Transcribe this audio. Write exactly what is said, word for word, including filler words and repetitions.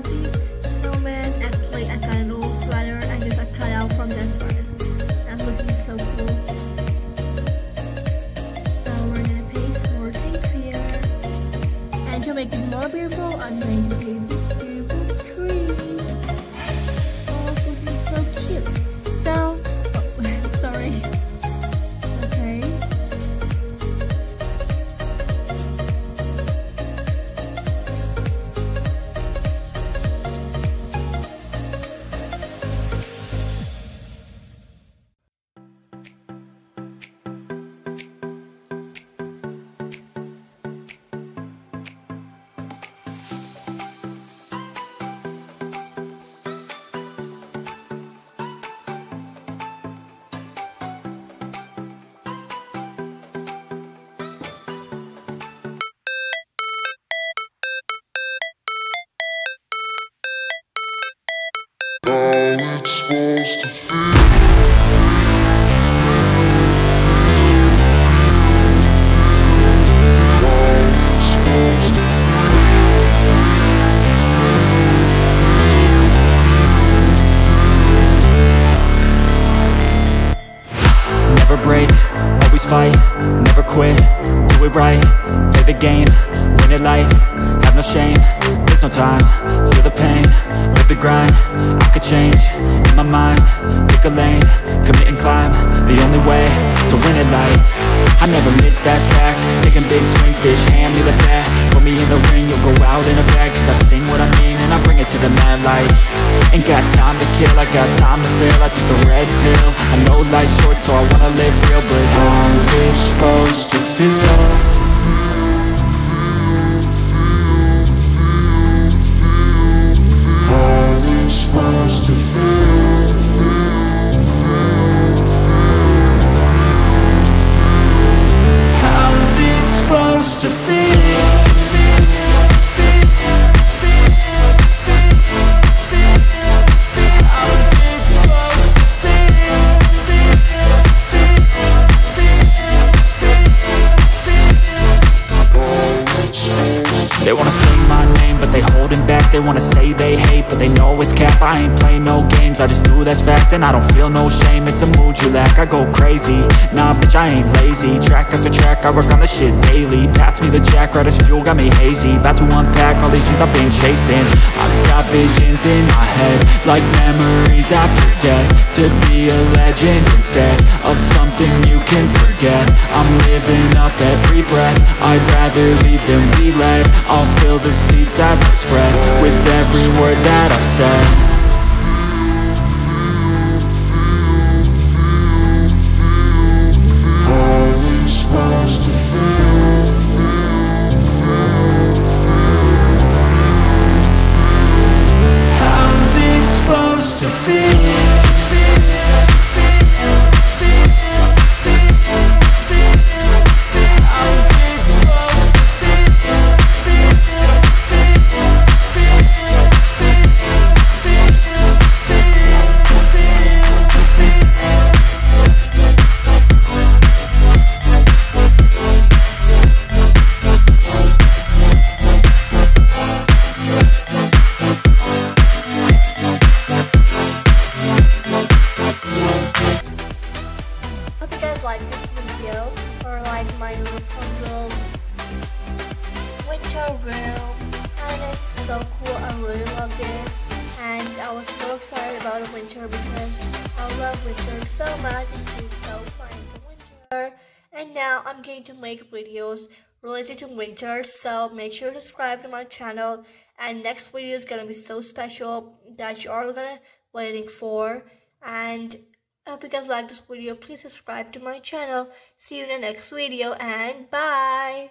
technology, snowman, and plate and got an old sweater and just a cutout from this one. That's looking so cool. So we're gonna paste more things here. And to make it more beautiful, I'm going to paste this beautiful tree. Oh, this is so cute. So, oh, sorry. Okay. Supposed to feel never break, always fight, never quit, do it right, play the game, win it life, have no shame, there's no time, feel the pain, live the grind, I could change. My mind, pick a lane, commit and climb, the only way to win at life. I never miss, that's fact, taking big swings, bitch, hand me the bat, put me in the ring, you'll go out in a bag, cause I sing what I mean and I bring it to the mad light. Ain't got time to kill, I got time to feel, I took the red pill, I know life's short so I wanna live real, but how's it supposed to feel? They wanna say my name, but they holding back. They wanna say they hate, but they know it's cap. I ain't play no games, I just do that's fact. And I don't feel no shame, it's a mood you lack. I go crazy, nah bitch I ain't lazy. Track after track, I work on this shit daily. Pass me the jack, right as fuel, got me hazy. About to unpack all these shit I've been chasing. I've got visions in my head, like memories after death. To be a legend instead of something you can forget. I'm living up every breath, I'd rather leave than be led. I'll fill the seeds as I spread with every word that I've said. Like this video or like my Rapunzel's winter room, and it's so cool. I really loved it and I was so excited about winter because I love winter so much. It's so fun to winter, and now I'm going to make videos related to winter, so make sure to subscribe to my channel, and next video is gonna be so special that you are gonna waiting for. And I hope you guys like this video. Please subscribe to my channel. See you in the next video, and bye!